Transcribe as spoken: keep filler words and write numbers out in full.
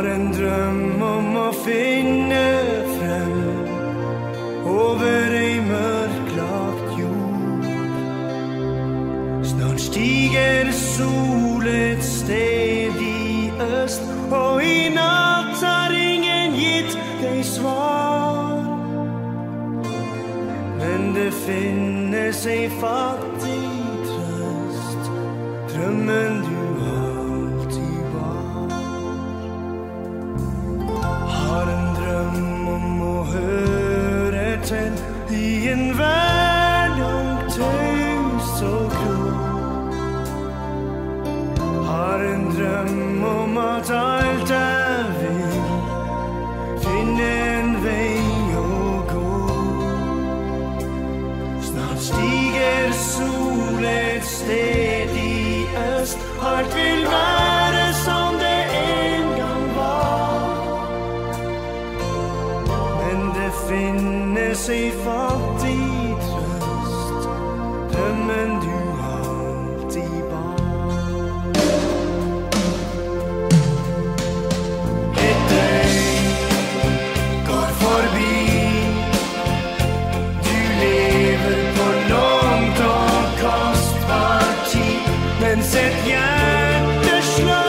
har en drøm om å finne frem over ei mørklagt jord. Snart stiger sol et sted i øst, og i natt har ingen gitt deg svar. Men det finnes ei fattig trøst, drømmen du i en hverdag taus og grå. Har en drøm om at alt jeg vil finne en vei å gå. Snart stiger sol et sted i øst, alt vil være som det en gang var. Men det finnes ei fattig trøst, drømmen du alltid bar. Et døgn går forbi, du lever på langt og kostbar tid, mens et hjerte slår.